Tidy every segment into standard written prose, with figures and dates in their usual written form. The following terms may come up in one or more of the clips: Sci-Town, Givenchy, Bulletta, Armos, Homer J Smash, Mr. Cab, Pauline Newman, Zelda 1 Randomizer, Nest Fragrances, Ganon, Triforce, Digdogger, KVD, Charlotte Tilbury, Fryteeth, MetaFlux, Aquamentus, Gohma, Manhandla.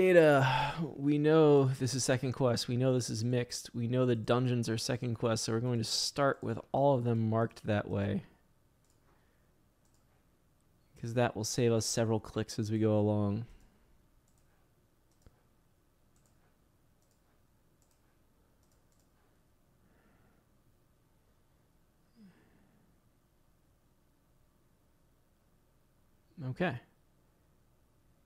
data. We know this is second quest. We know this is mixed. We know the dungeons are second quest, so we're going to start with all of them marked that way, because that will save us several clicks as we go along. Okay.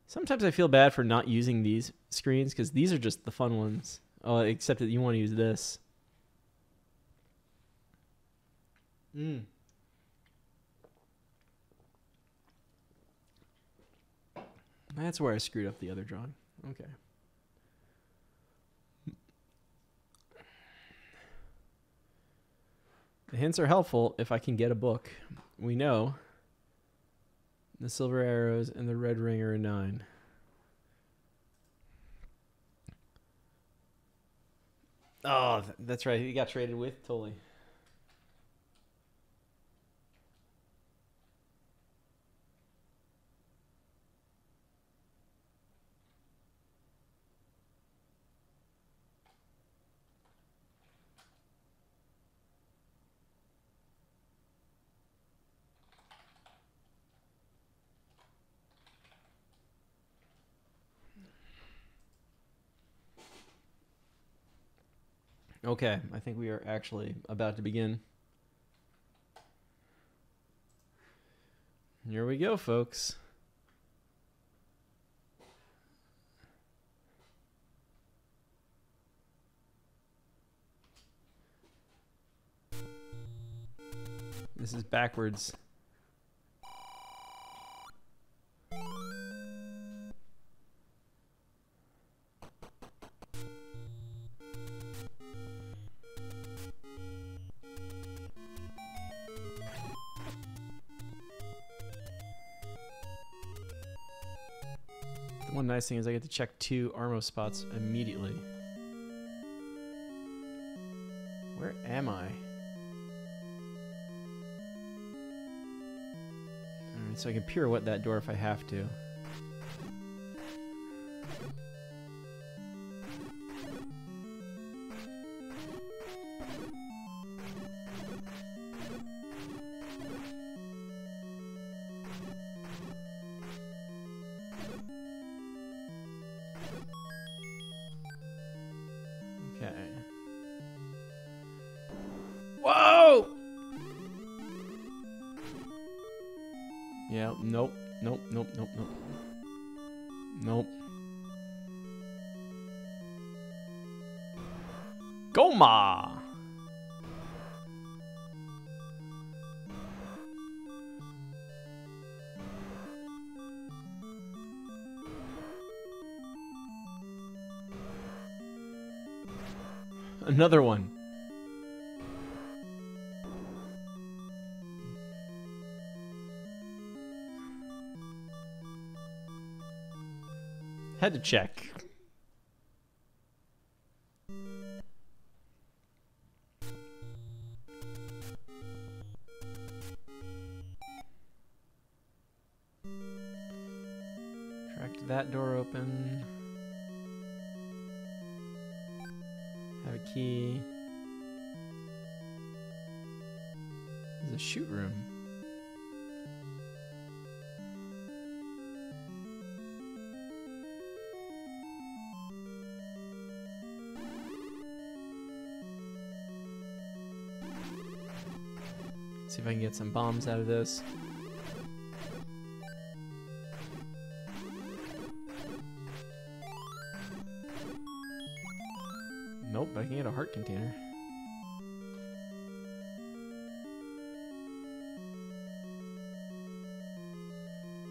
Sometimes I feel bad for not using these screens, because these are just the fun ones. Oh, except that you want to use this. Mm. That's where I screwed up the other drawing. Okay. The hints are helpful if I can get a book. We know the silver arrows and the red ring are a 9. Oh, that's right. He got traded with Tully. Okay, I think we are actually about to begin. Here we go, folks. This is backwards. One nice thing is I get to check 2 Armo spots immediately. Where am I? Alright, so I can pirouette that door if I have to. Nope. Gohma! Another one. Had to check. Cracked that door open. Have a key. There's a shoot room. See if I can get some bombs out of this. Nope, but I can get a heart container.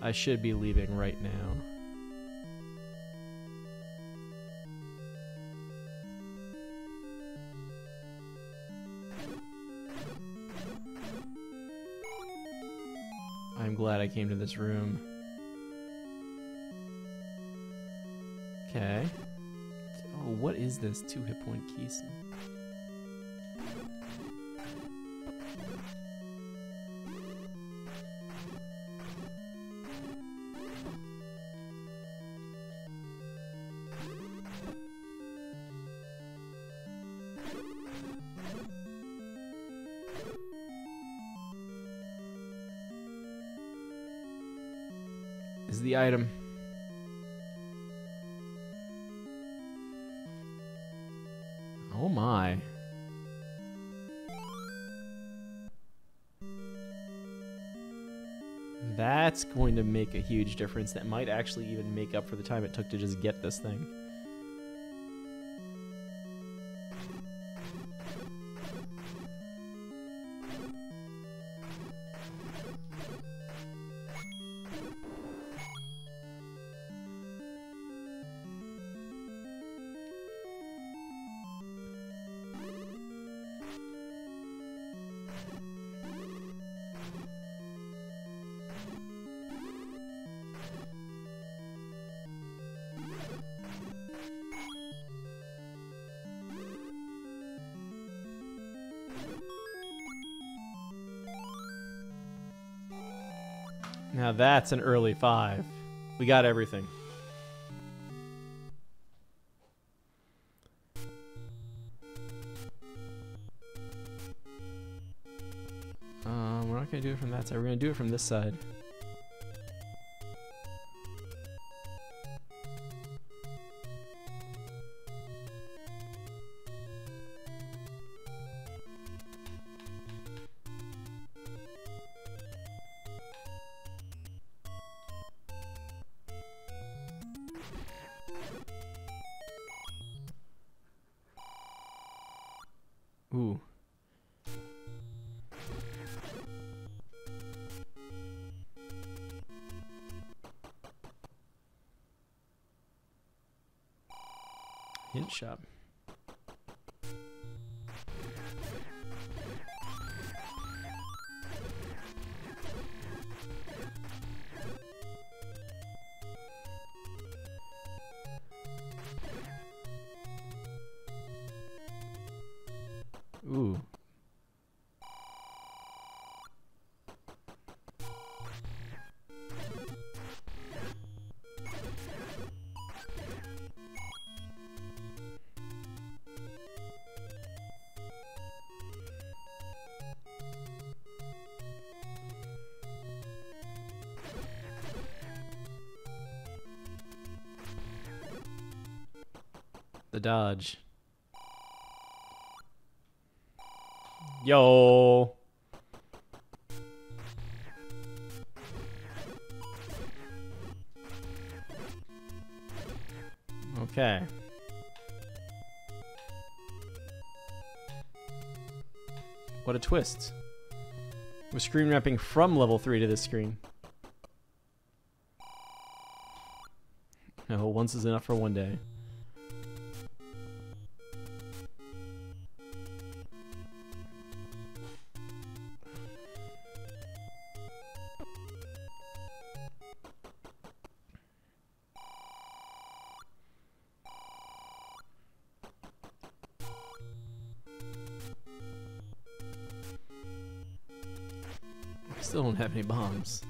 I should be leaving right now. I'm glad I came to this room. Okay. Oh, what is this? 2 hit point keys. is the item. Oh my. That's going to make a huge difference. That might actually even make up for the time it took to just get this thing. Now that's an early 5. We got everything. We're not gonna do it from that side. We're gonna do it from this side. Ooh. Hint shop. Ooh. The dodge. Yo. Okay. What a twist. We're screen wrapping from level 3 to this screen. No, once is enough for one day. Still don't have any bombs.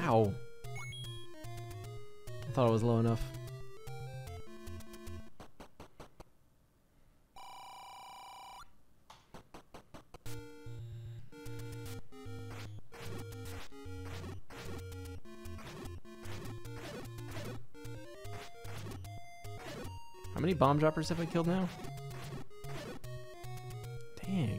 Ow. I thought it was low enough. How many bomb droppers have I killed now? Dang.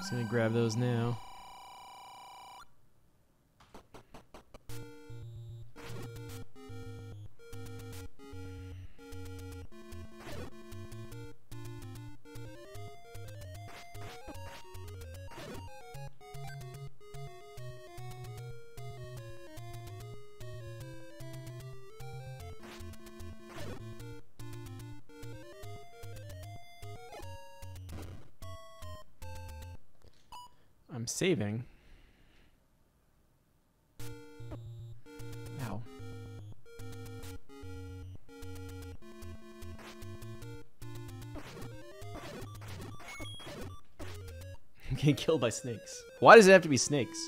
Just gonna grab those now. I'm saving. Ow. I'm getting killed by snakes. Why does it have to be snakes?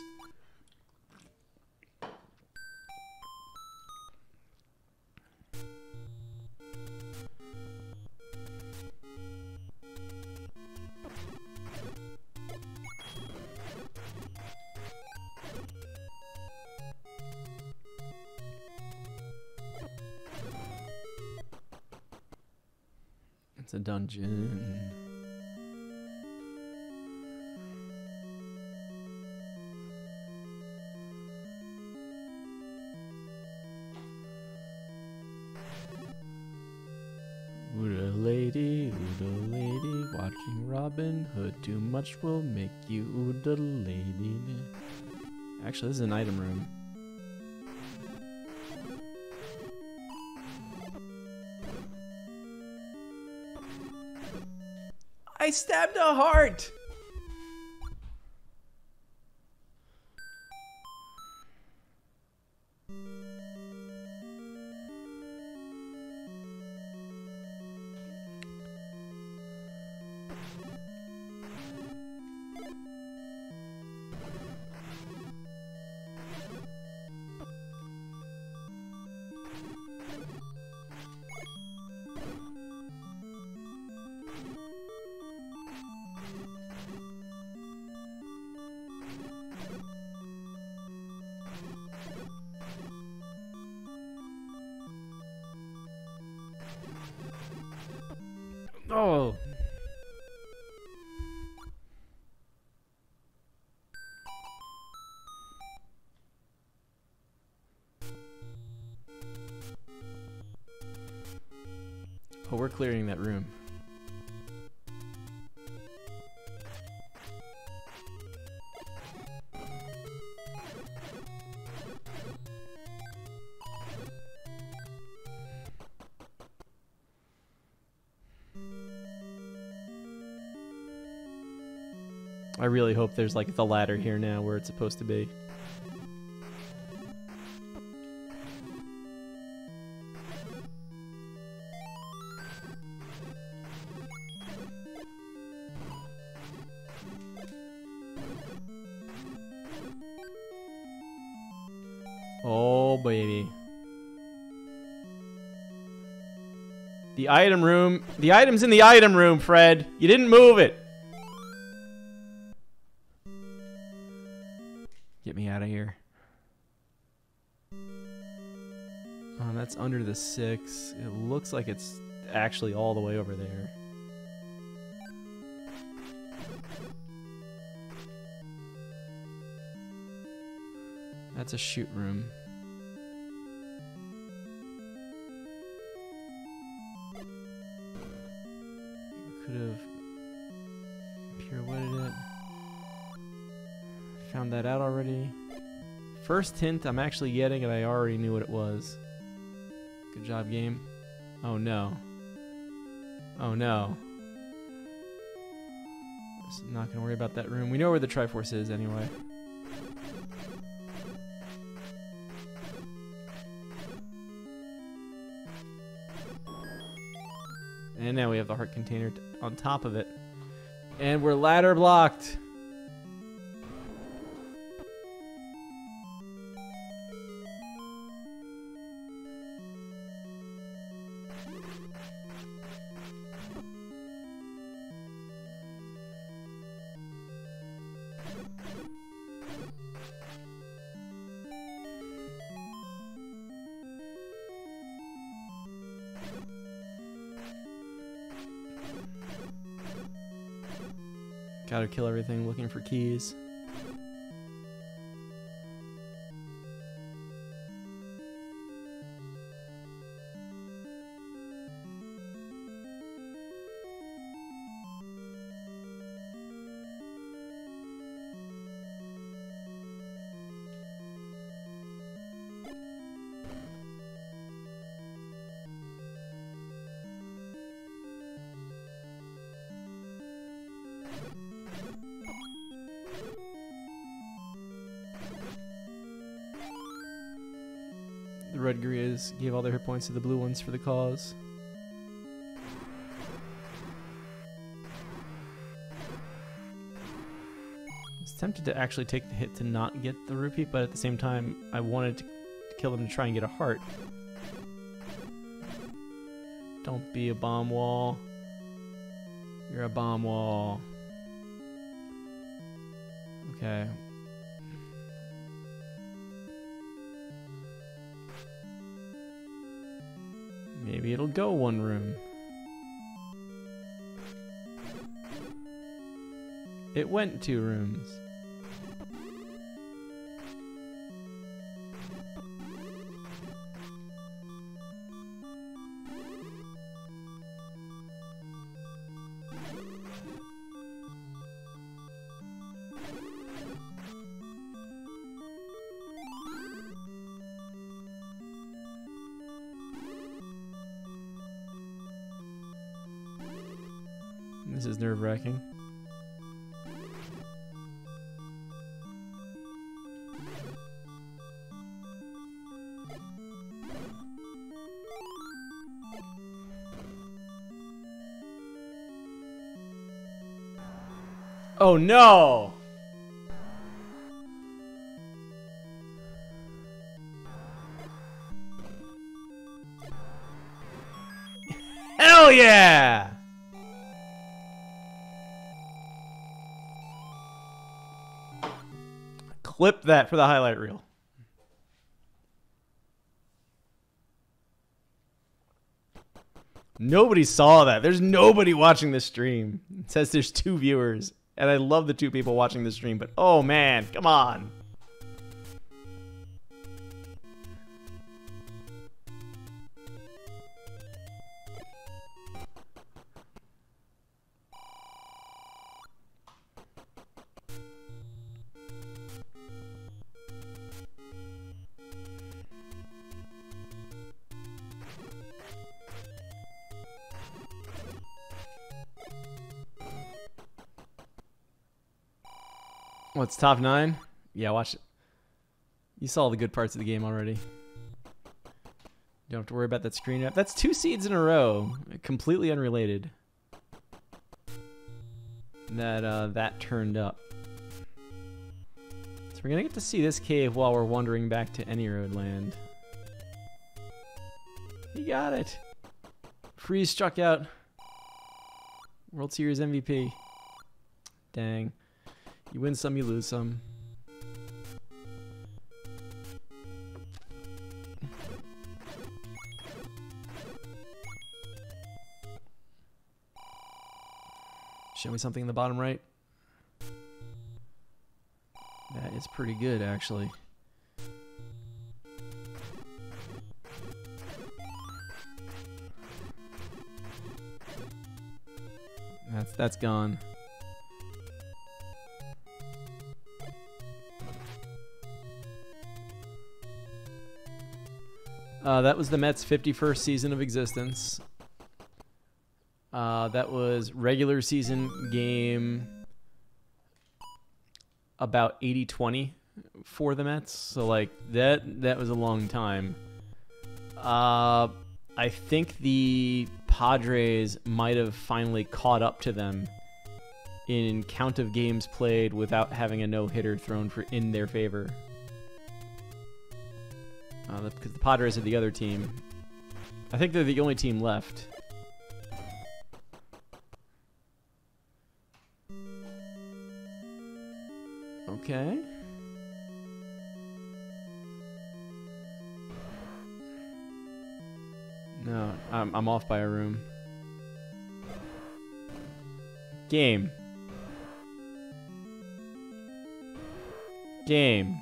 A dungeon. Ooda lady, watching Robin Hood. Too much will make you ooda lady. Actually, this is an item room. I stabbed a heart! Oh. Oh, we're clearing that room. I really hope there's like the ladder here now where it's supposed to be. Oh baby. The item room. The item's in the item room, Fred. You didn't move it. That's under the 6. It looks like it's actually all the way over there. That's a shoot room. Could have pirouetted it. Found that out already. First hint I'm actually getting, and I already knew what it was. Good job, game. Oh no. Oh no. Just not gonna worry about that room. We know where the Triforce is anyway. And now we have the heart container on top of it. And we're ladder blocked. Gotta kill everything looking for keys. red guerrillas gave all their hit points to the blue ones for the cause. I was tempted to actually take the hit to not get the rupee, but at the same time I wanted to kill them to try and get a heart. Don't be a bomb wall. You're a bomb wall. Okay. Maybe it'll go one room. It went two rooms. This is nerve-wracking. Oh no! Hell yeah! Clip that for the highlight reel. Nobody saw that. There's nobody watching this stream. It says there's two viewers, and I love the two people watching the stream, but oh man, come on. What's top 9? Yeah, watch it. You saw the good parts of the game already. You don't have to worry about that screen up. That's 2 seeds in a row, completely unrelated. That turned up. So we're gonna get to see this cave while we're wandering back to Any Road Land. You got it. Freeze struck out. World Series MVP. Dang. You win some, you lose some. Show me something in the bottom right. That is pretty good, actually. That's gone. That was the Mets' 51st season of existence. That was regular season game about 80-20 for the Mets. So like that was a long time. I think the Padres might have finally caught up to them in count of games played without having a no-hitter thrown in their favor. Because the Padres are the other team. I think they're the only team left. Okay. No, I'm off by a room. Game. Game.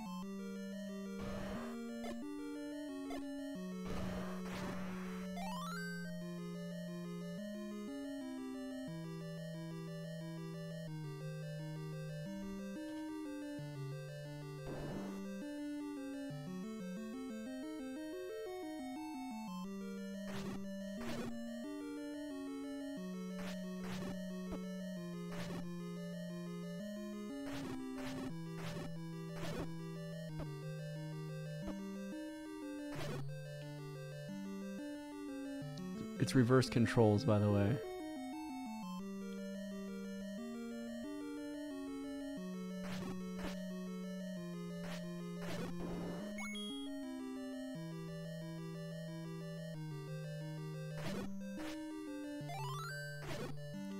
It's reverse controls, by the way.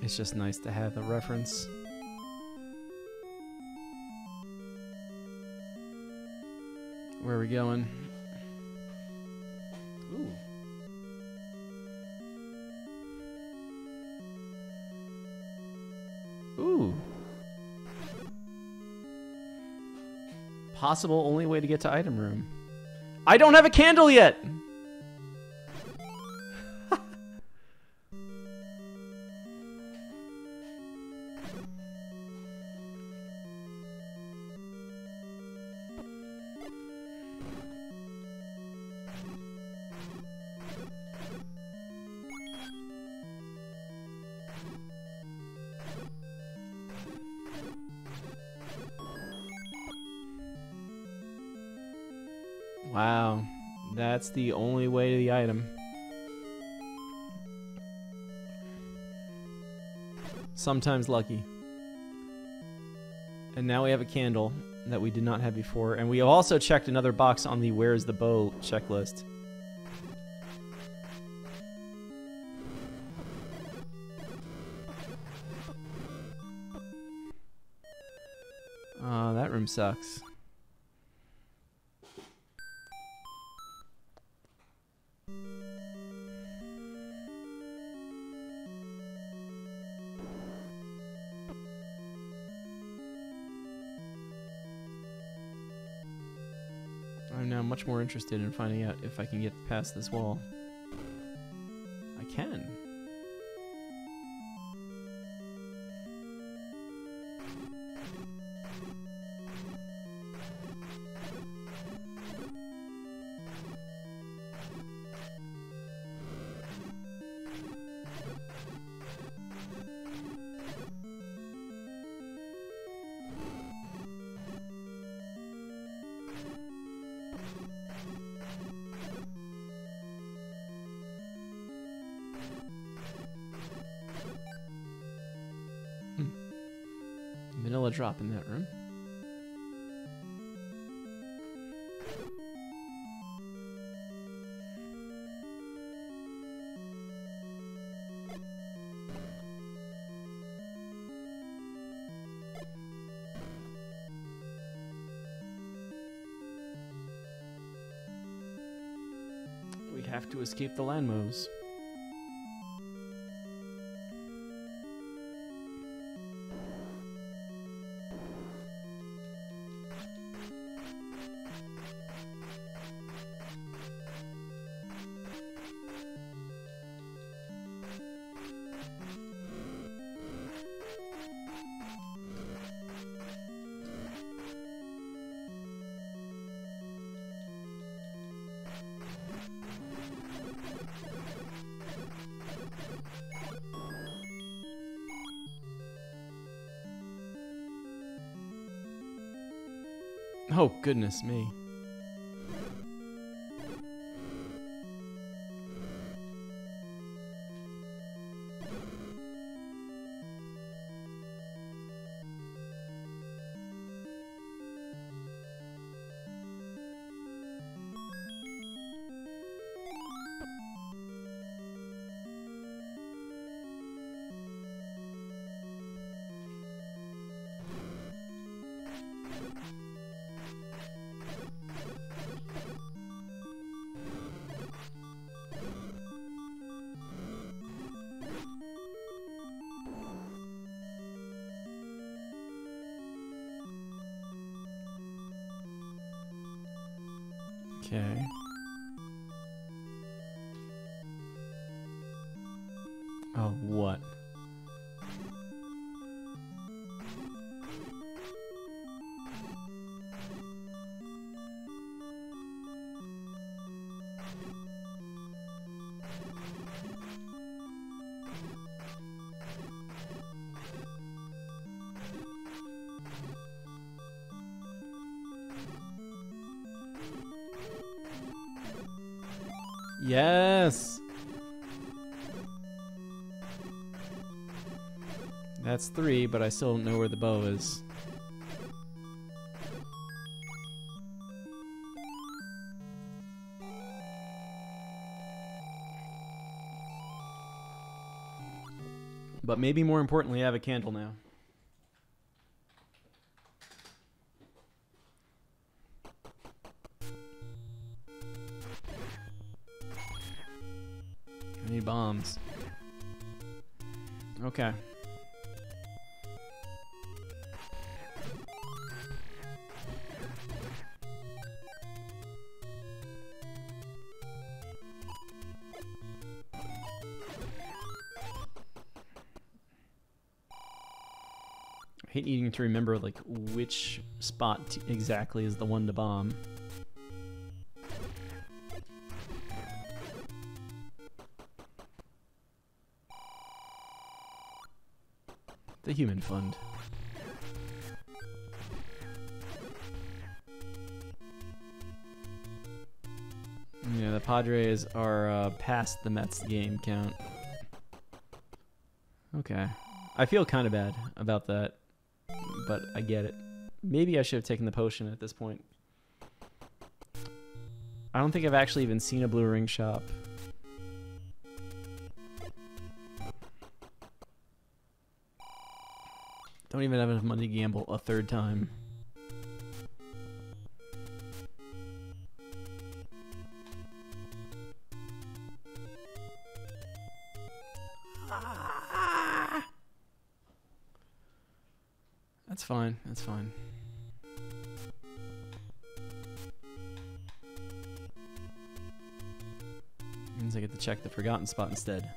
It's just nice to have a reference. Where are we going? Ooh. Ooh. Possible only way to get to item room. I don't have a candle yet! Wow, that's the only way to the item. Sometimes lucky. And now we have a candle that we did not have before, and we also checked another box on the Where's the Bow checklist. Oh, that room sucks. I'm now much more interested in finding out if I can get past this wall. I can. Vanilla drop in that room. We have to escape the landmines. Oh, goodness me. Okay. Oh, what? Yes! That's 3, but I still don't know where the bow is. But maybe more importantly, I have a candle now. I need bombs. Okay. I hate needing to remember, like, which spot exactly is the one to bomb. The Human Fund. Yeah, the Padres are past the Mets game count. Okay. I feel kind of bad about that. But I get it. Maybe I should have taken the potion at this point. I don't think I've actually even seen a blue ring shop. Don't even have enough money to gamble a third time. That's fine, that's fine. Means I get to check the forgotten spot instead.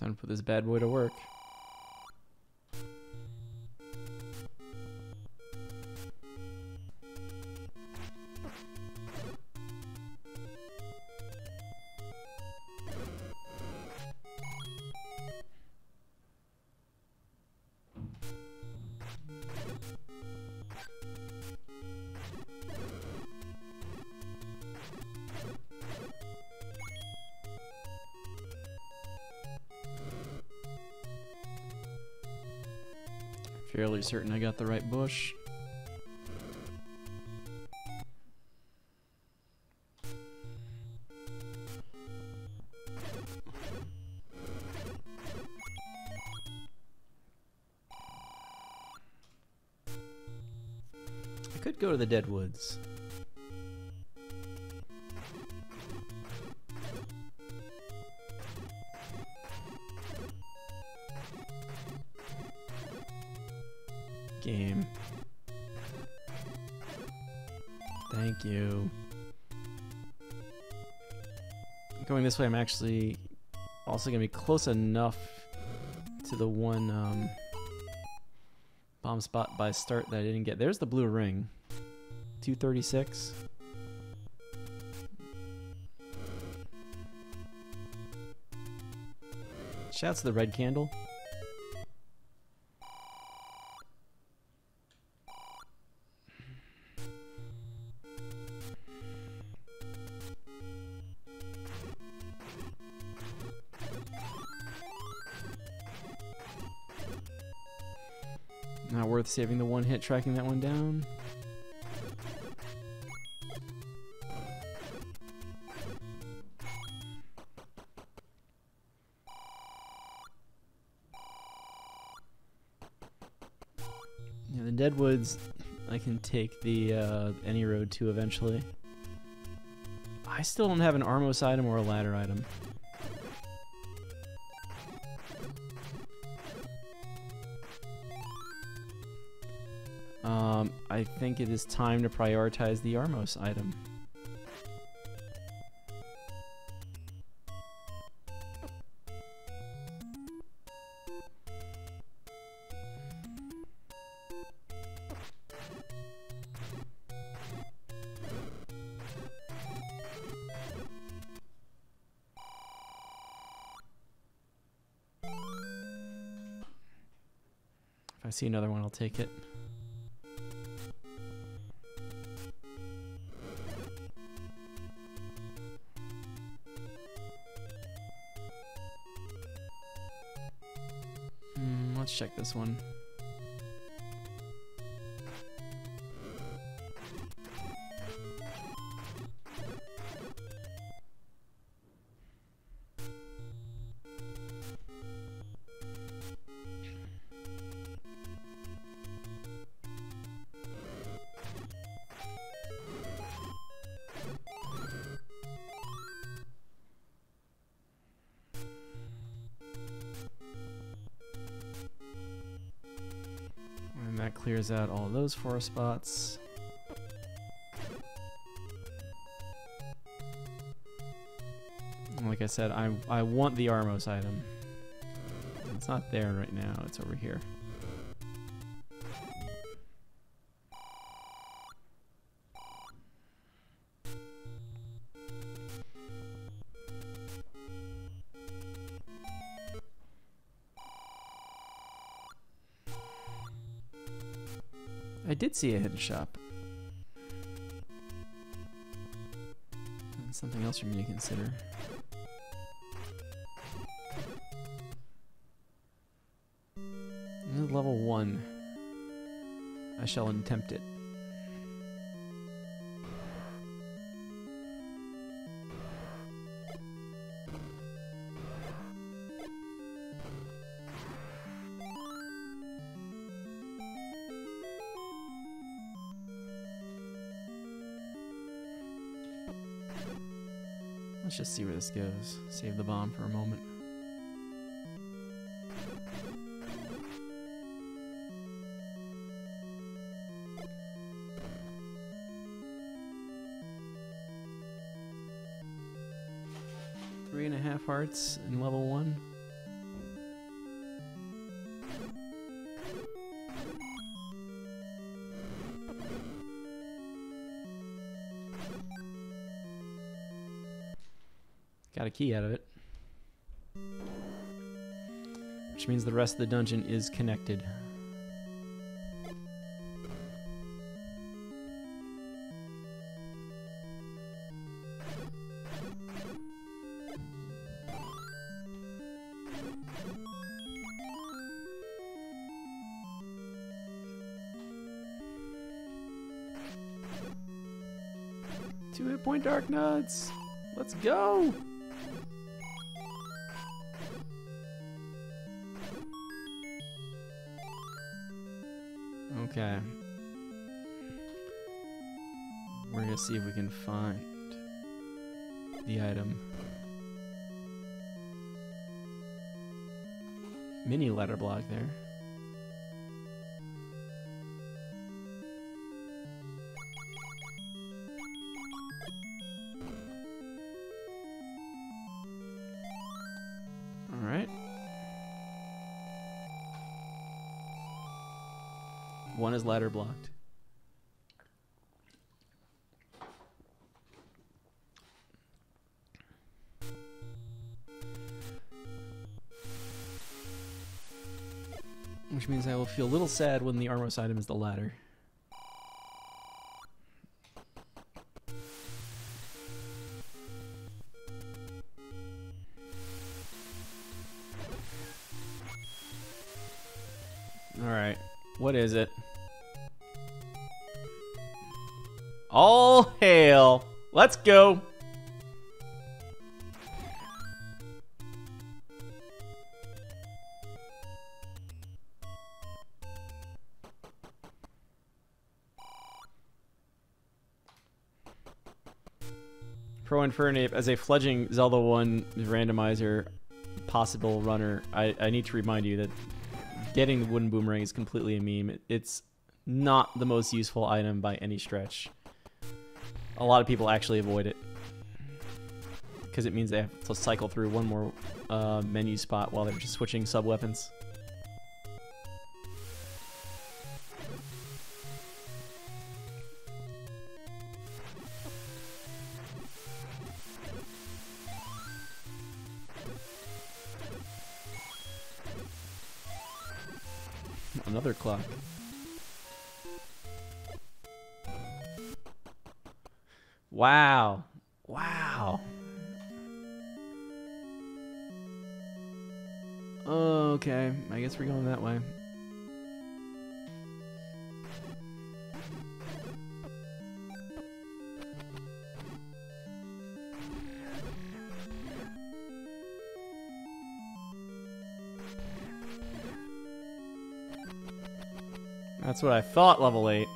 Time to put this bad boy to work. Fairly certain I got the right bush. I could go to the Dead Woods. Game. Thank you. Going this way, I'm actually also going to be close enough to the one bomb spot by start that I didn't get. There's the blue ring. 236. Shouts to the red candle. Not worth saving the one hit, tracking that one down. Yeah, the Deadwoods, I can take the any road to eventually. I still don't have an Armos item or a ladder item. I think it is time to prioritize the Armos item. I see another one, I'll take it. Let's check this one. That clears out all those four spots. And like I said, I want the Armos item. It's not there right now, it's over here. I did see a hidden shop. That's something else for me to consider. Level 1. I shall attempt it. Let's just see where this goes. Save the bomb for a moment. Three and a half hearts in level 1. Got a key out of it, which means the rest of the dungeon is connected. Two hit point dark nuts. Let's go. Okay, we're gonna see if we can find the item. Mini ladder block there. One is ladder blocked. Which means I will feel a little sad when the Armos item is the ladder. Alright, what is it? All hail. Let's go. Pro Infernape as a fledgling Zelda 1 randomizer possible runner. I need to remind you that getting the wooden boomerang is completely a meme. It's not the most useful item by any stretch. A lot of people actually avoid it because it means they have to cycle through one more menu spot while they're just switching sub-weapons. another clock. Wow. Wow. Okay, I guess we're going that way. That's what I thought, level 8.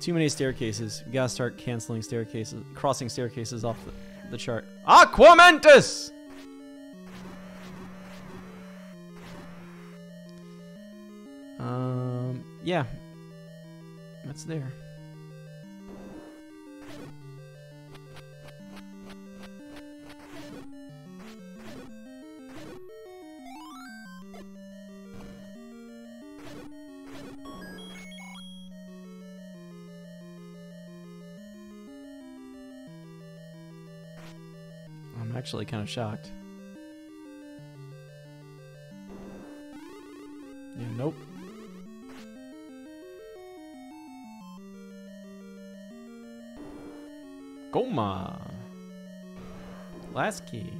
Too many staircases. You gotta start canceling staircases, crossing staircases off the chart. Aquamentus! Yeah. That's there. Actually kind of shocked. Yeah, nope. Gohma. Last key.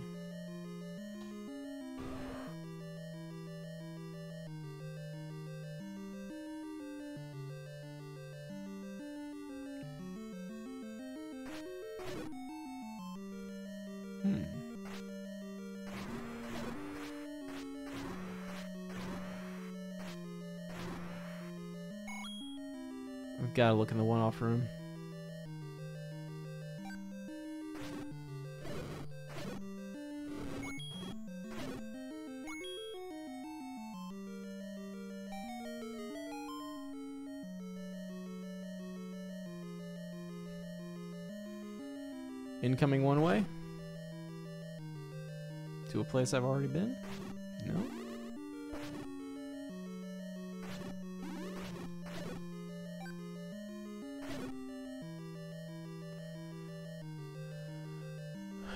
Gotta look in the one-off room. Incoming one way? To a place I've already been? No.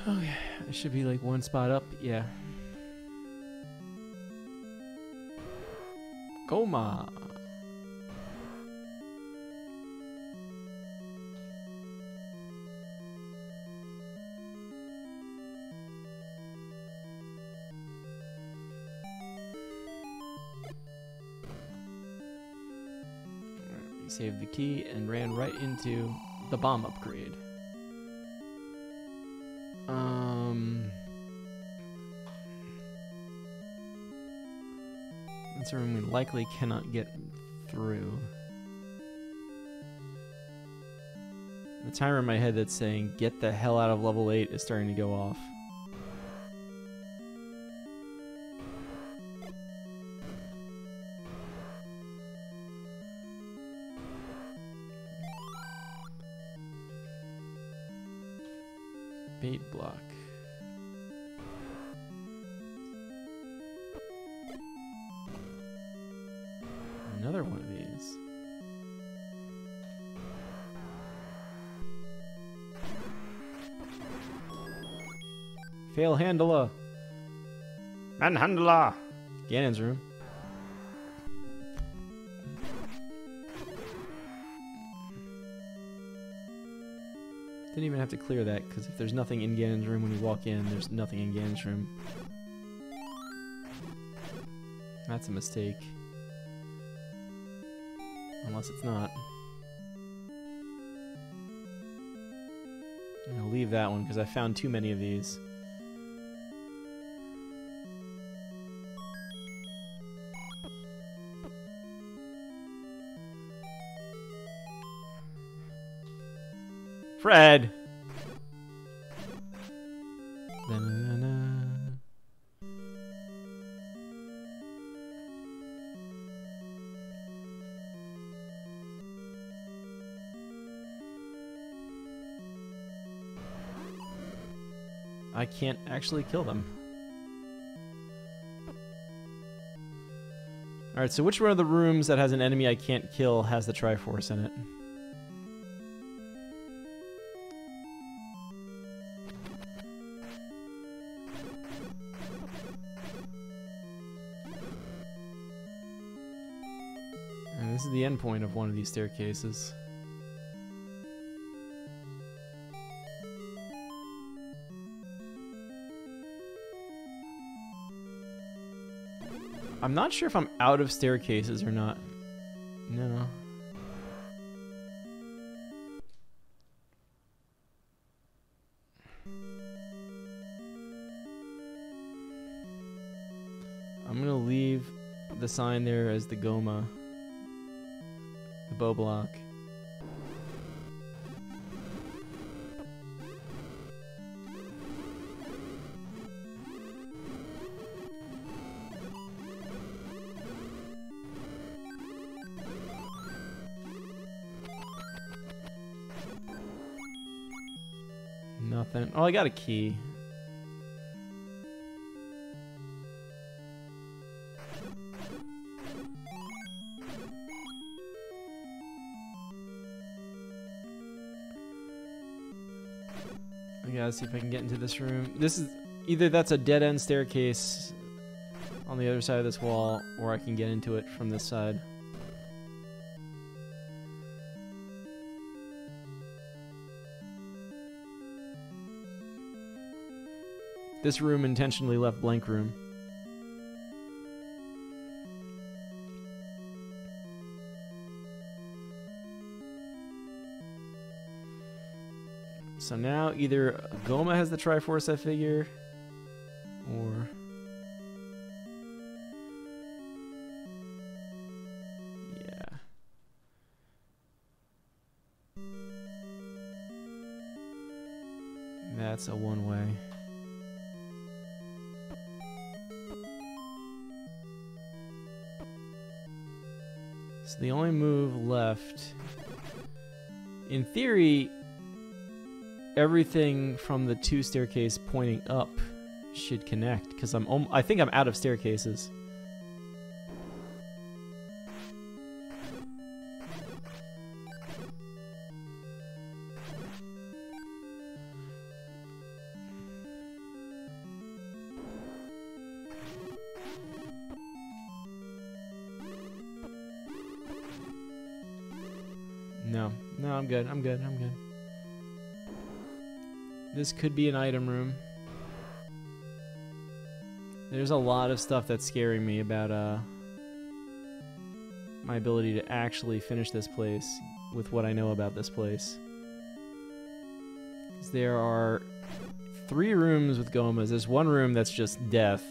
Okay, it should be like one spot up, yeah. Gohma. We saved the key and ran right into the bomb upgrade. That's a room we likely cannot get through. The timer in my head that's saying get the hell out of level 8 is starting to go off. Bait block. Another one of these. Fail Handla. Manhandla. Ganon's room. Didn't even have to clear that, because if there's nothing in Ganon's room when you walk in, there's nothing in Ganon's room. That's a mistake. Unless it's not. I'm gonna leave that one, because I found too many of these. Fred! I can't actually kill them. Alright, so which one of the rooms that has an enemy I can't kill has the Triforce in it? is the end point of one of these staircases. I'm not sure if I'm out of staircases or not. No. I'm gonna leave the sign there as the Gohma, the bow block. Nothing. Oh, I got a key. Let's see if I can get into this room. This is either that's a dead end staircase on the other side of this wall, or I can get into it from this side. This room intentionally left blank room. So now either Gohma has the Triforce, I figure, or yeah, that's a one-way. So the only move left, in theory. Everything from the two staircases pointing up should connect, because I think I'm out of staircases. No, I'm good. I'm good. This could be an item room. There's a lot of stuff that's scaring me about my ability to actually finish this place with what I know about this place. 'Cause there are three rooms with Gohmas. There's one room that's just death.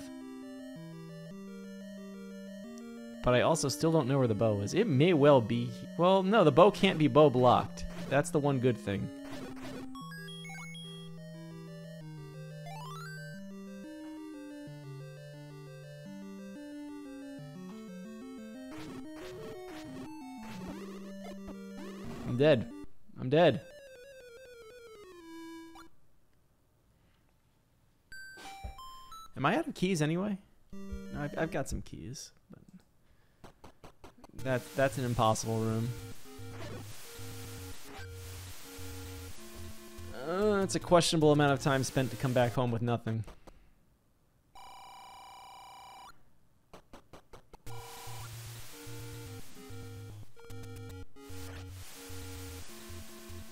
But I also still don't know where the bow is. It may well be... Well, no, the bow can't be bow blocked. That's the one good thing. I'm dead. I'm dead. Am I out of keys anyway? No, I've got some keys, but that's an impossible room. That's a questionable amount of time spent to come back home with nothing.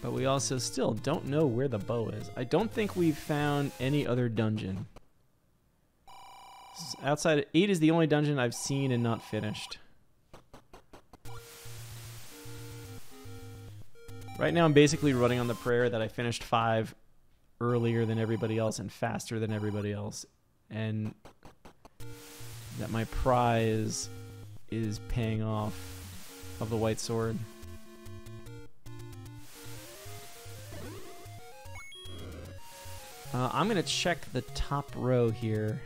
But we also still don't know where the bow is. I don't think we've found any other dungeon. Outside of 8 is the only dungeon I've seen and not finished. Right now I'm basically running on the prayer that I finished 5 earlier than everybody else and faster than everybody else. And that my prize is paying off of the white sword. I'm gonna check the top row here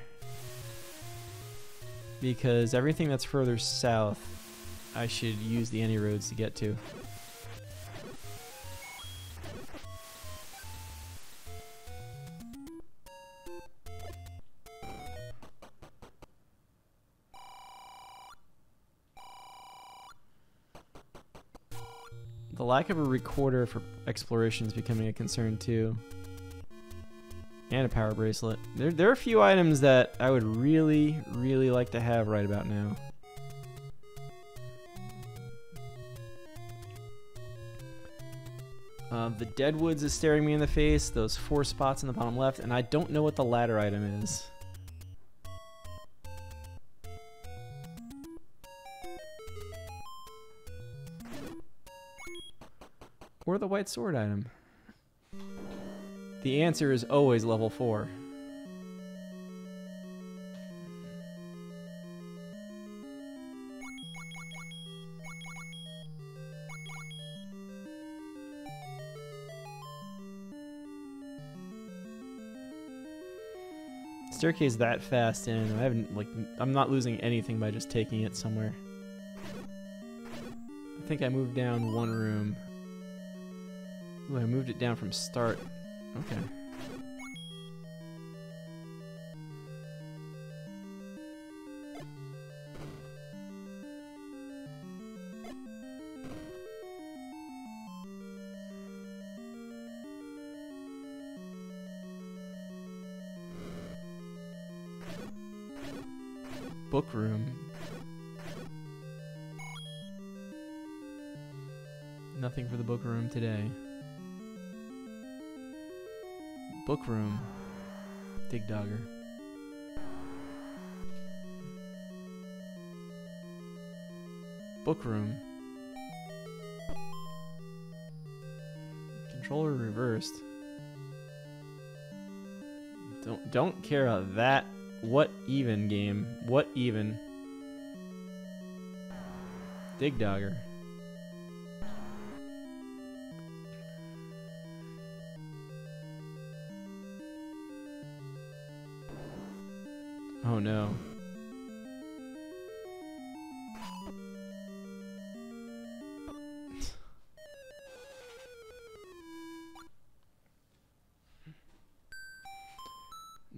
because everything that's further south I should use the any roads to get to. The lack of a recorder for exploration is becoming a concern too. And a power bracelet. There are a few items that I would really, really like to have right about now. The Deadwoods is staring me in the face, those four spots in the bottom left, and I don't know what the ladder item is. Or the white sword item. The answer is always level 4. Staircase that fast in, I haven't, like, I'm not losing anything by just taking it somewhere. I think I moved down one room. Ooh, I moved it down from start. Okay. Book room. Nothing for the book room today. Book room. Digdogger. Book room. Controller reversed. Don't care about that. What even game? What even? Digdogger. Oh no.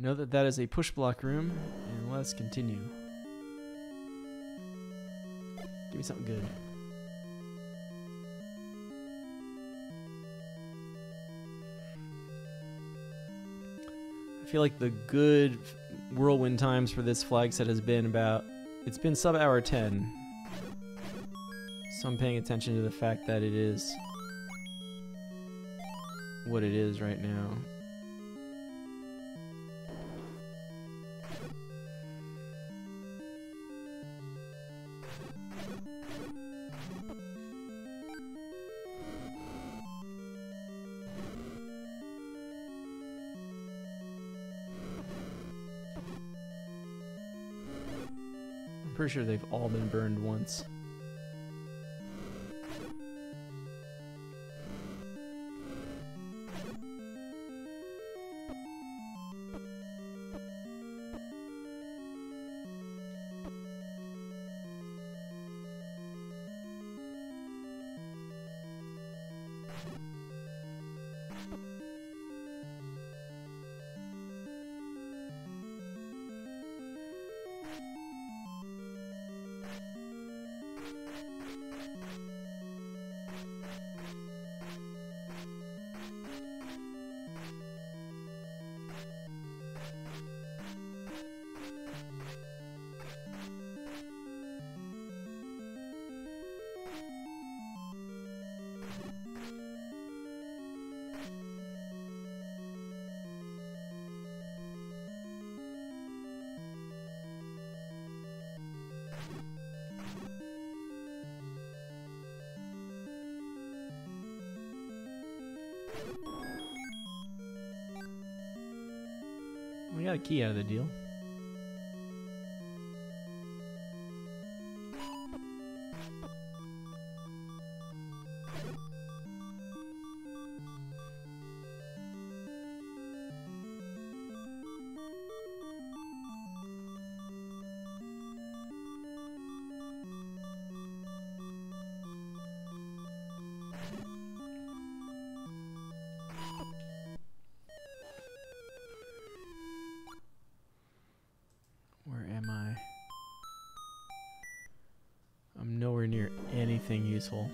Know that that is a push block room, and let's continue. Give me something good. I feel like the good whirlwind times for this flag set has been about, it's been sub hour 10. So I'm paying attention to the fact that it is what it is right now. Pretty sure they've all been burned once. We got a key out of the deal. Useful.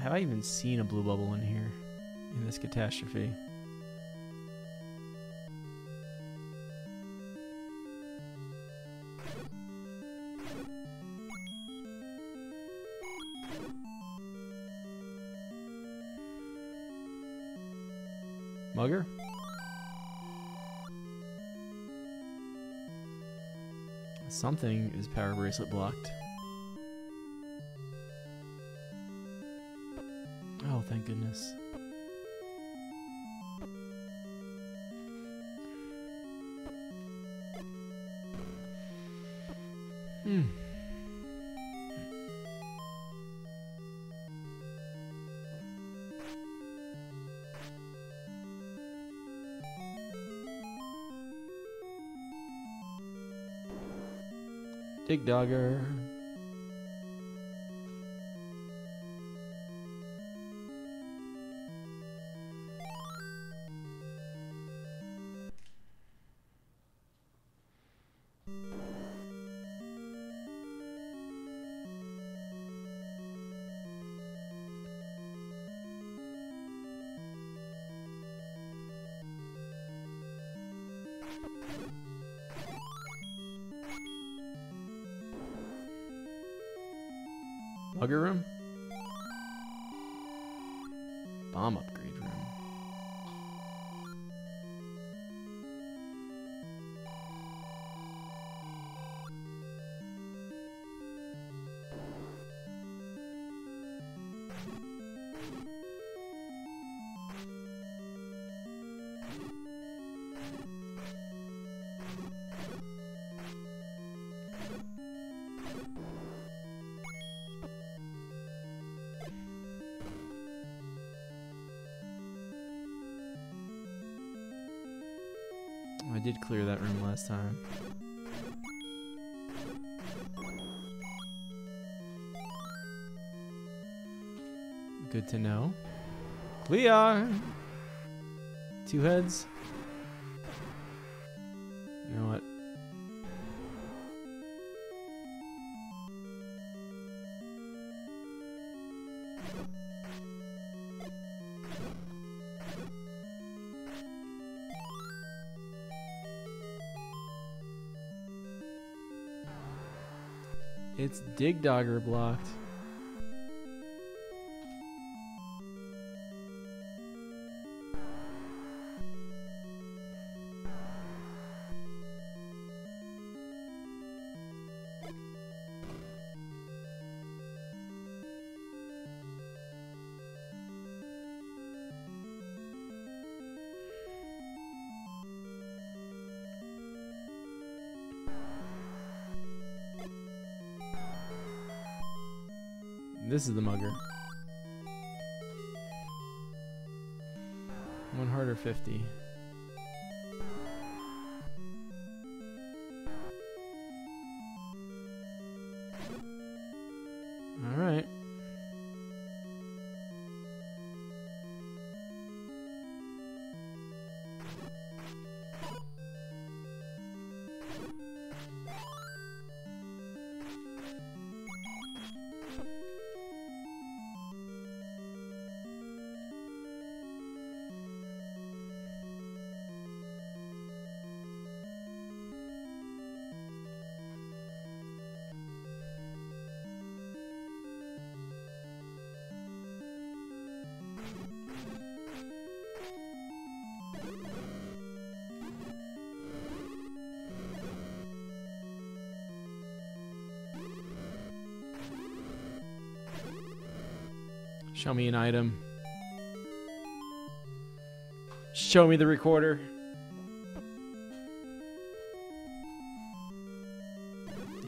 Have I even seen a blue bubble in here? In this catastrophe? Mugger? Something is power bracelet blocked. Oh, thank goodness. Hmm. Digdogger. Bugger room? Bomb upgrade room. I did clear that room last time. Good to know. Clear! Two heads. You know what? It's Digdogger blocked. This is the mugger. 150. All right. Show me an item. Show me the recorder.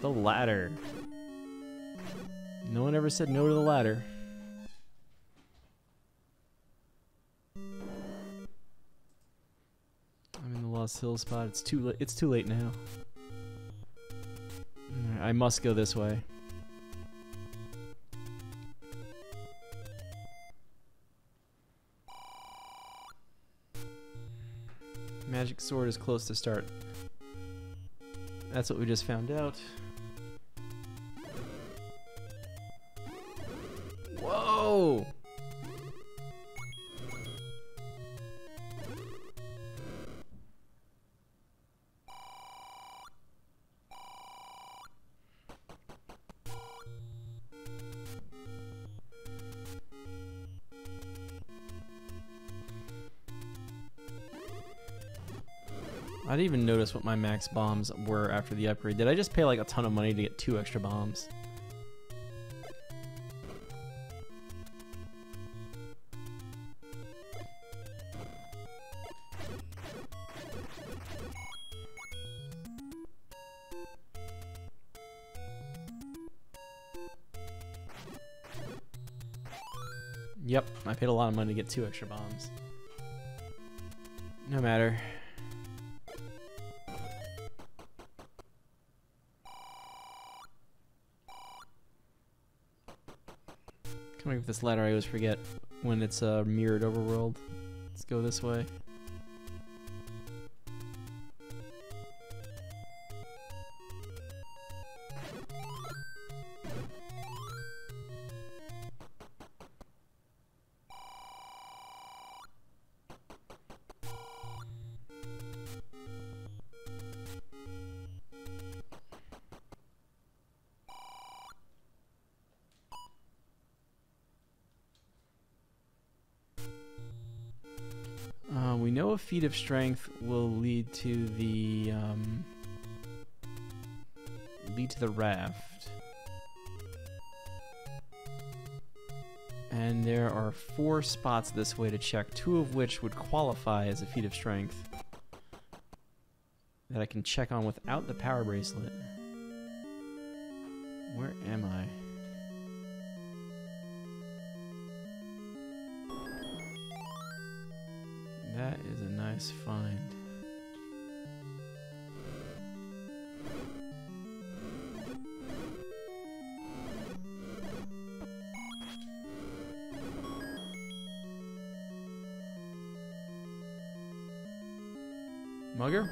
The ladder. No one ever said no to the ladder. I'm in the Lost Hill spot. It's too late. It's too late now. I must go this way. Magic sword is close to start. That's what we just found out. Whoa! I didn't even notice what my max bombs were after the upgrade. Did I just pay like a ton of money to get 2 extra bombs? Yep, I paid a lot of money to get 2 extra bombs. No matter. Coming up this ladder, I always forget when it's a mirrored overworld. Let's go this way. We know a feat of strength will lead to the raft, and there are 4 spots this way to check, 2 of which would qualify as a feat of strength that I can check on without the power bracelet. Where am I? That is a nice find. Mugger?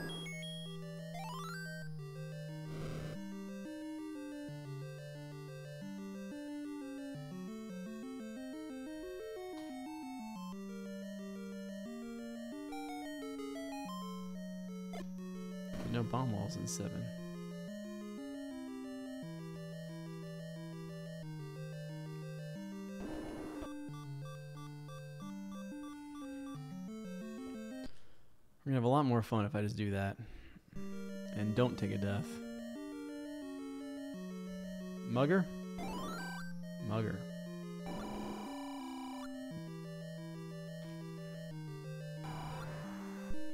No bomb walls in 7. We're gonna have a lot more fun if I just do that. And don't take a death. Mugger? Mugger.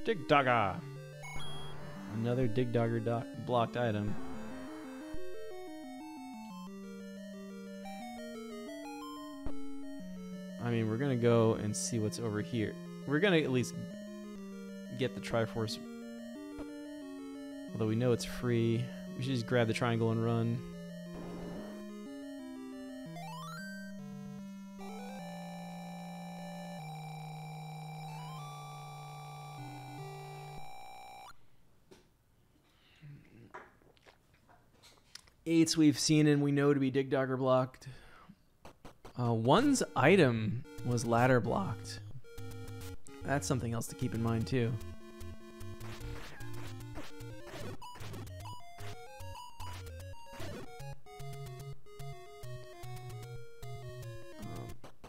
Digdogger! Another Digdogger blocked item. I mean, we're gonna go and see what's over here. We're gonna at least get the Triforce. Although we know it's free. We should just grab the triangle and run. Eights we've seen and we know to be Digdogger blocked. One's item was ladder blocked. That's something else to keep in mind too.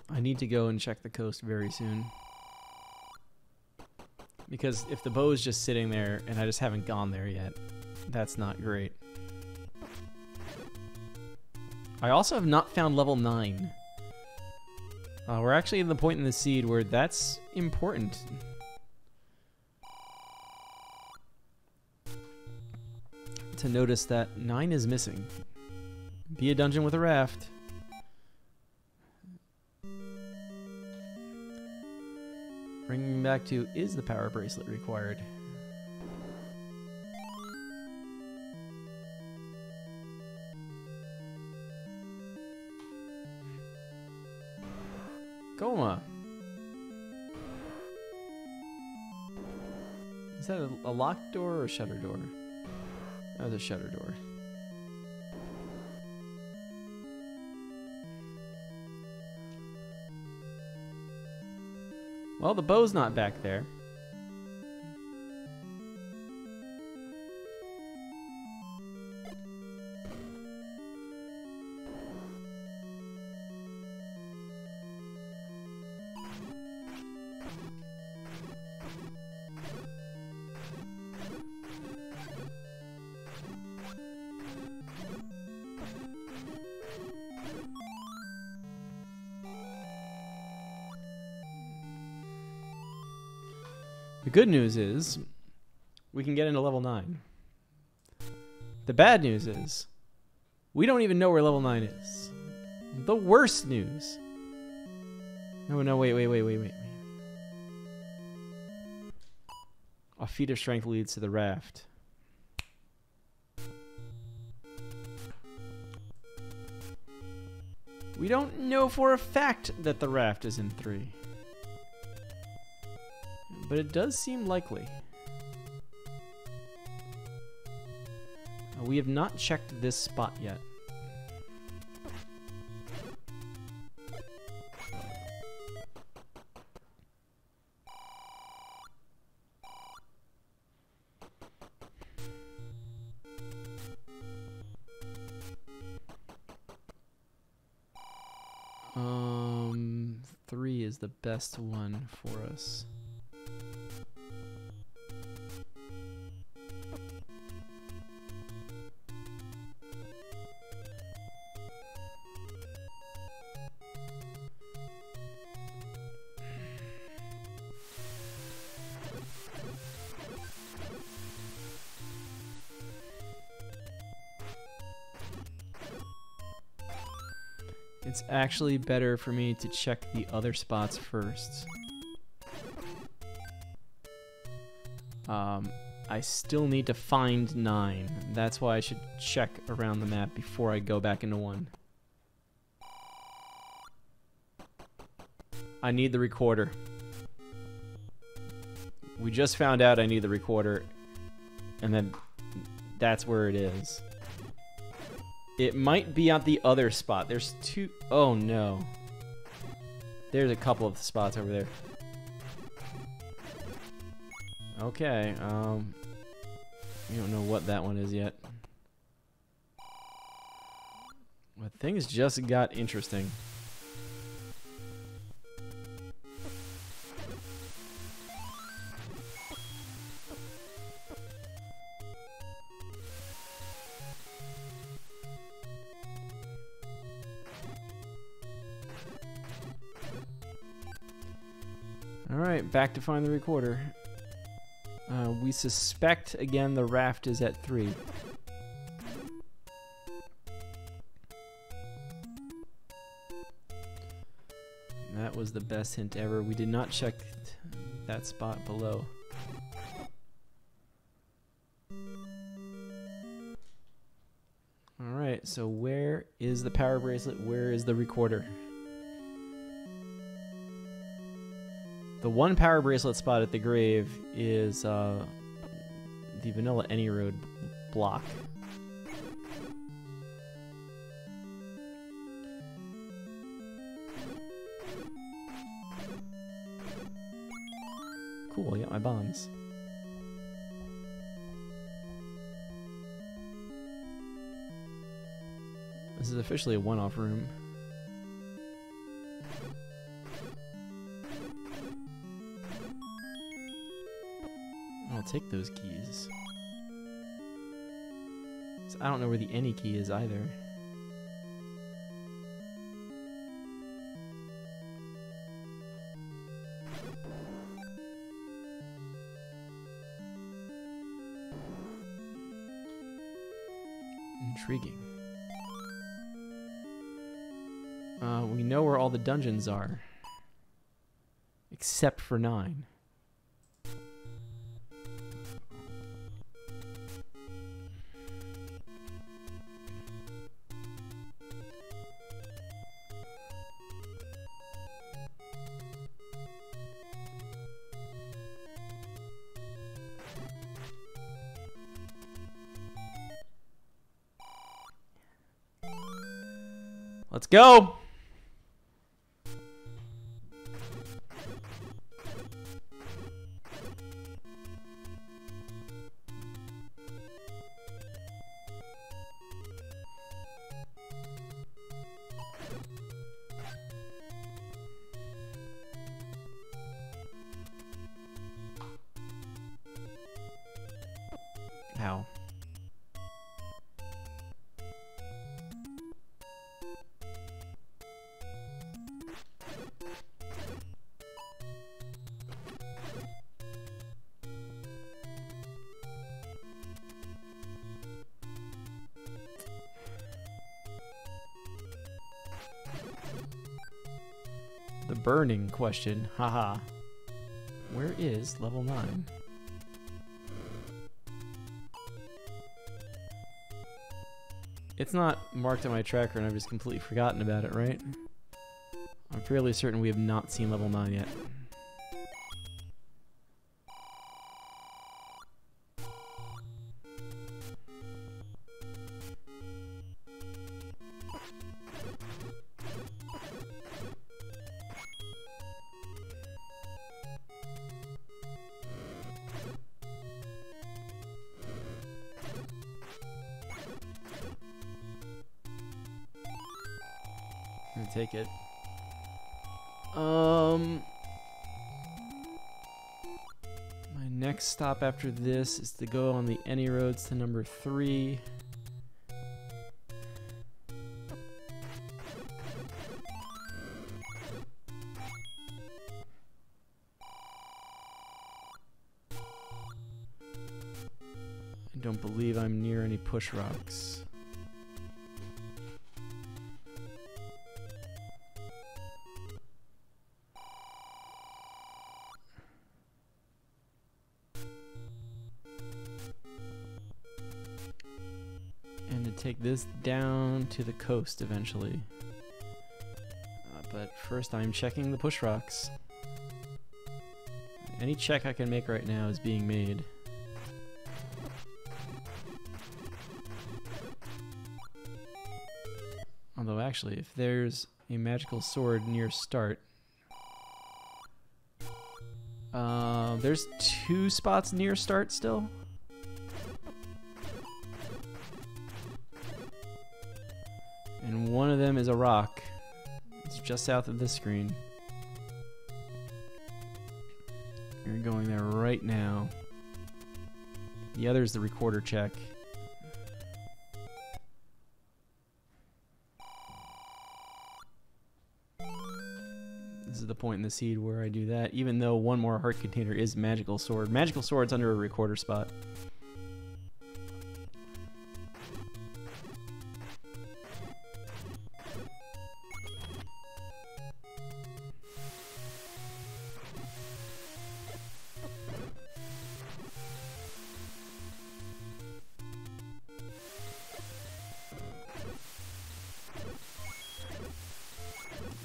I need to go and check the coast very soon. Because if the bow is just sitting there and I just haven't gone there yet, that's not great. I also have not found level 9. We're actually at the point in the seed where that's important. To notice that 9 is missing. Be a dungeon with a raft. Bringing back to, is the power bracelet required? Gohma. Is that a locked door or a shutter door? That was a shutter door. Well, the bow's not back there. The good news is we can get into level 9. The bad news is we don't even know where level 9 is. The worst news. No, no, wait. A feat of strength leads to the raft. We don't know for a fact that the raft is in 3. But it does seem likely. We have not checked this spot yet. Three is the best one for us. It's actually better for me to check the other spots first. I still need to find 9. That's why I should check around the map before I go back into 1. I need the recorder. We just found out I need the recorder, and then that's where it is. It might be at the other spot. There's 2. Oh no. There's a couple of spots over there. Okay. We don't know what that one is yet. Well, things just got interesting. Alright, back to find the recorder. We suspect, again, the raft is at 3. That was the best hint ever. We did not check that spot below. Alright, so where is the power bracelet? Where is the recorder? The one power bracelet spot at the grave is the vanilla any road block. Cool, I got my bombs. This is officially a one-off room. I'll take those keys. So I don't know where the any key is either. Intriguing. We know where all the dungeons are. Except for 9. Let's go! Ow. The burning question, haha. Where is level 9? It's not marked on my tracker and I've just completely forgotten about it, right? I'm fairly certain we have not seen level 9 yet. Take it. My next stop after this is to go on the any roads to number 3. I don't believe I'm near any push rocks. Take this down to the coast eventually. But first I'm checking the push rocks. Any check I can make right now is being made. Although actually, if there's a magical sword near start... there's 2 spots near start still? One of them is a rock. It's just south of this screen. You're going there right now. The other is the recorder check. This is the point in the seed where I do that, even though one more heart container is magical sword. Magical sword's under a recorder spot.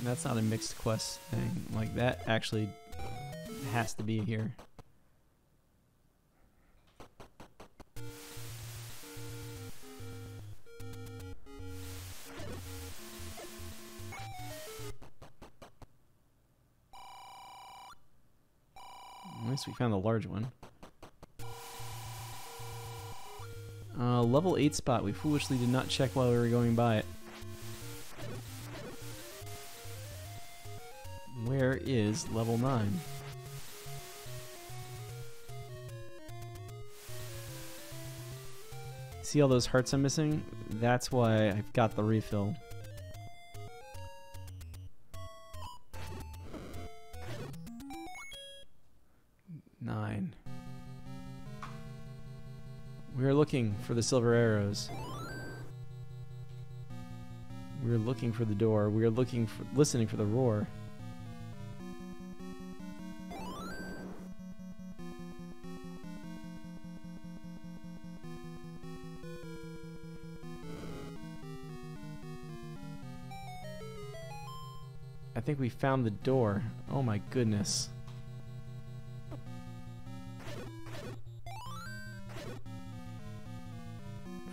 That's not a mixed quest thing. Like, that actually has to be here. At least we found the large one. Level 8 spot. We foolishly did not check while we were going by it. Where is level 9? See all those hearts I'm missing? That's why I've got the refill. Nine. We're looking for the silver arrows. We're looking for the door. We're looking for, listening for the roar. I think we found the door. Oh my goodness.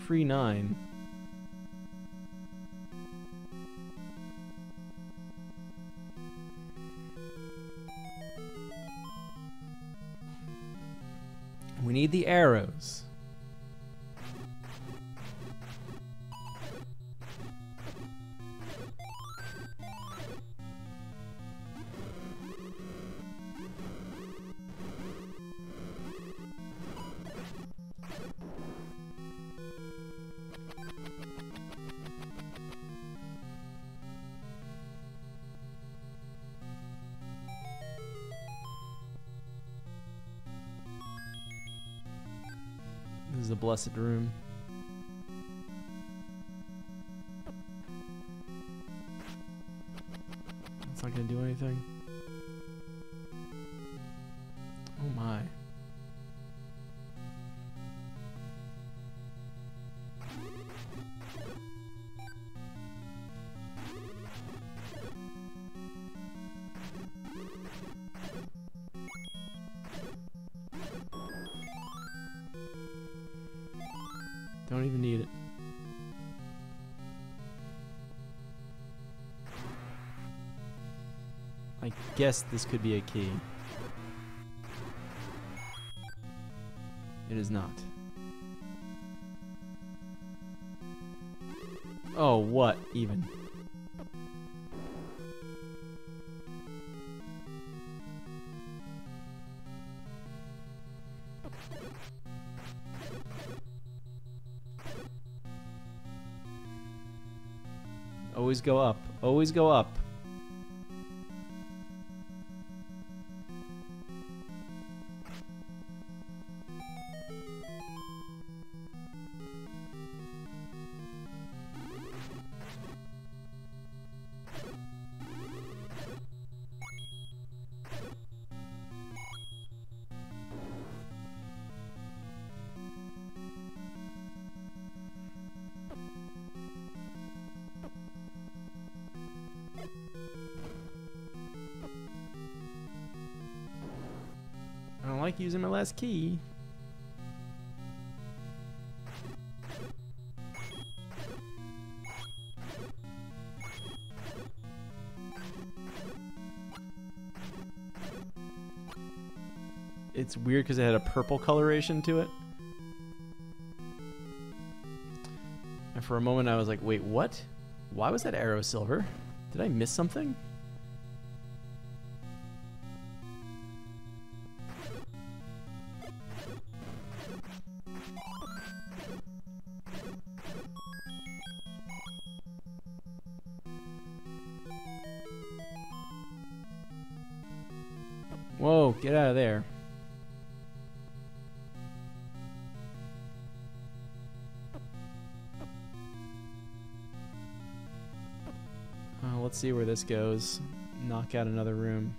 Free 9. We need the arrows. This is a blessed room. It's not gonna do anything. anything. Oh my. Don't even need it. I guess this could be a key. It is not. Oh, what even? Always go up. Always go up. Like using my last key. It's weird because it had a purple coloration to it. And for a moment I was like, wait, what? Why was that arrow silver? Did I miss something? Whoa, get out of there. Let's see where this goes. Knock out another room.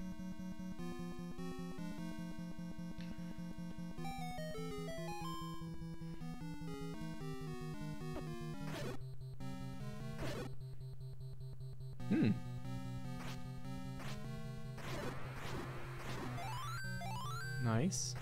Nice.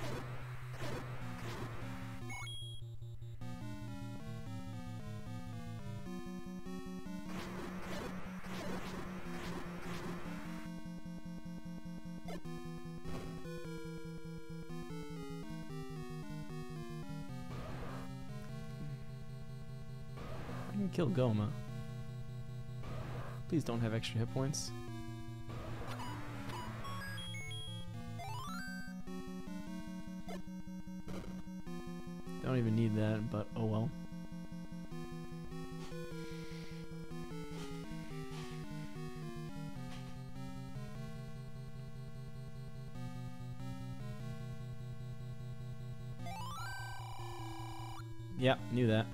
I can kill Gohma. Please don't have extra hit points. I don't even need that, but oh well. Yeah, knew that.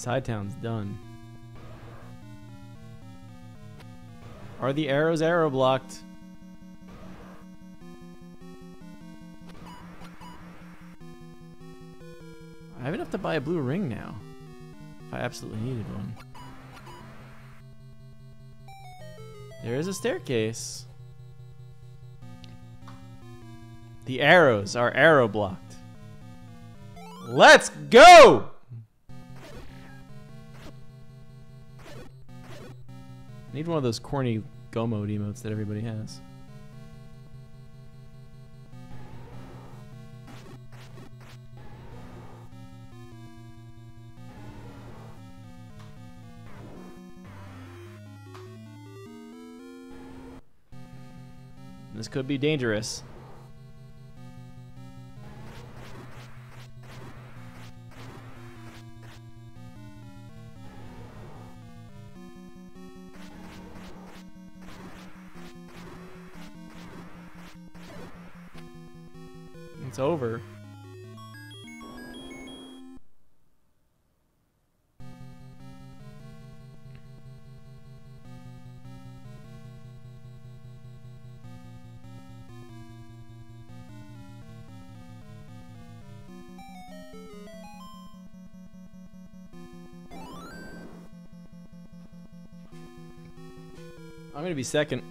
Sci-Town's done. Are the arrows arrow blocked? I have enough to buy a blue ring now. If I absolutely needed one. There is a staircase. The arrows are arrow blocked. Let's go! I need one of those corny Gohma emotes that everybody has. This could be dangerous. It's over. I'm gonna be second.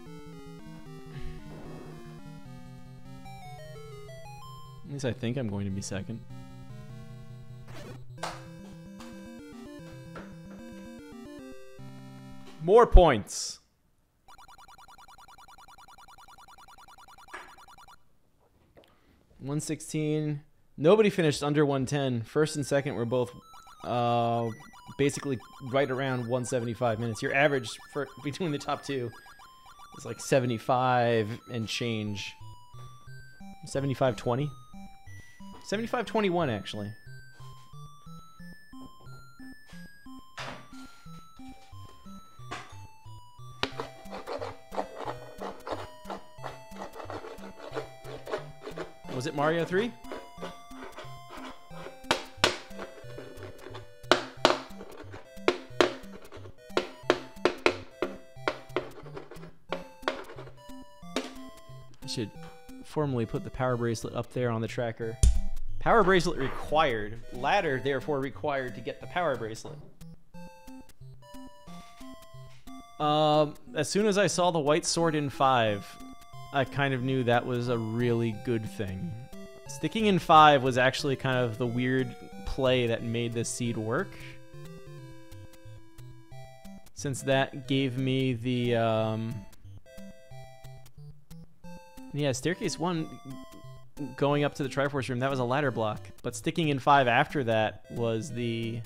At least I think I'm going to be second. More points. $116. Nobody finished under 110. First and second were both basically right around 175 minutes. Your average for between the top two is like 75 and change. 75-20. 75-21 actually. Was it Mario 3? I should formally put the power bracelet up there on the tracker. Power bracelet required. Ladder, therefore, required to get the power bracelet. As soon as I saw the white sword in 5, I kind of knew that was a really good thing. Sticking in 5 was actually kind of the weird play that made this seed work. Since that gave me the... yeah, staircase 1... going up to the Triforce room, that was a ladder block. But sticking in 5 after that was the...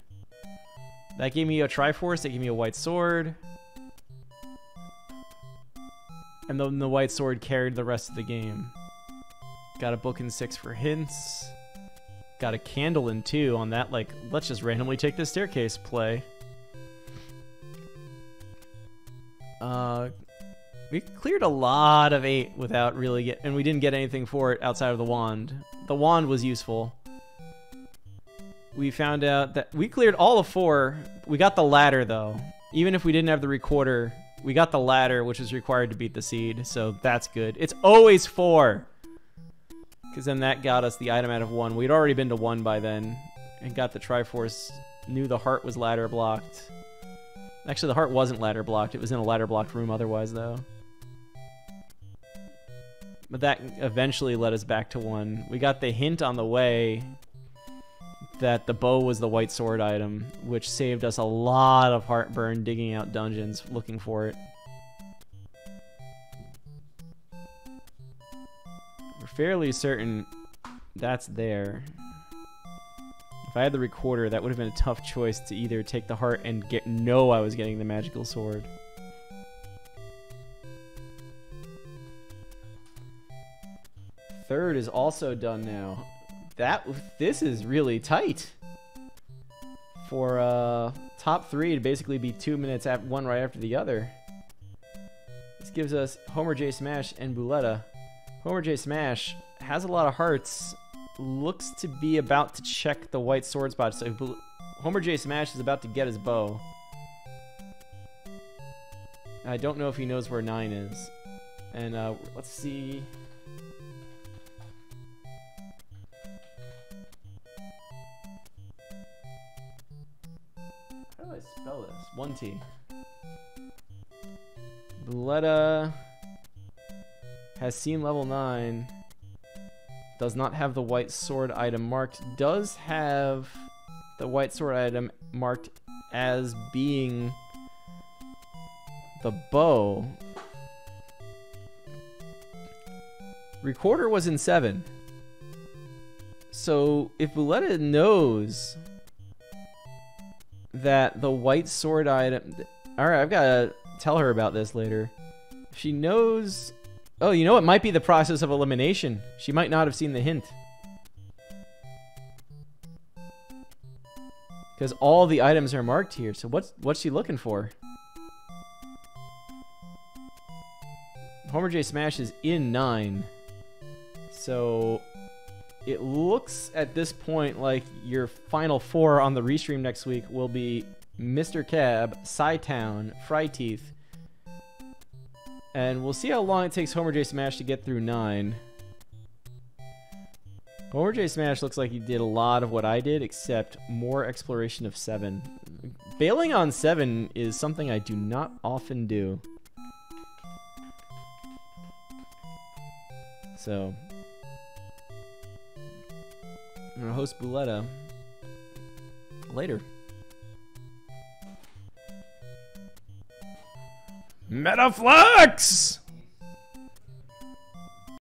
That gave me a Triforce, that gave me a white sword. And then the white sword carried the rest of the game. Got a book in 6 for hints. Got a candle in 2 on that, like, let's just randomly take this staircase play. We cleared a lot of 8 without really getting... And we didn't get anything for it outside of the wand. The wand was useful. We found out that... We cleared all of 4. We got the ladder, though. Even if we didn't have the recorder, we got the ladder, which is required to beat the seed. So that's good. It's always 4. Because then that got us the item out of 1. We'd already been to 1 by then. And got the Triforce. Knew the heart was ladder blocked. Actually, the heart wasn't ladder blocked. It was in a ladder blocked room otherwise, though. But that eventually led us back to 1. We got the hint on the way that the bow was the white sword item, which saved us a lot of heartburn digging out dungeons looking for it. We're fairly certain that's there. If I had the recorder, that would have been a tough choice to either take the heart and know I was getting the magical sword. Third is also done now. This is really tight. For top 3 to basically be 2 minutes at one right after the other. This gives us Homer J Smash and Bulletta. Homer J Smash has a lot of hearts. Looks to be about to check the white sword spot. So Homer J Smash is about to get his bow. I don't know if he knows where 9 is. And let's see. How do I spell this? 1 T. Bulletta has seen level 9. Does not have the white sword item marked. Does have the white sword item marked as being the bow. Recorder was in 7. So if Bulletta knows that the white sword item... Alright, I've got to tell her about this later. She knows... Oh, you know, it might be the process of elimination. She might not have seen the hint. Because all the items are marked here. So what's she looking for? Homer J Smash is in 9. So it looks at this point like your final 4 on the restream next week will be Mr. Cab, Sci-Town, Fryteeth, and we'll see how long it takes Homer J Smash to get through 9. Homer J Smash looks like he did a lot of what I did, except more exploration of 7. Bailing on 7 is something I do not often do. So I'm gonna host Bulletta later. MetaFlux!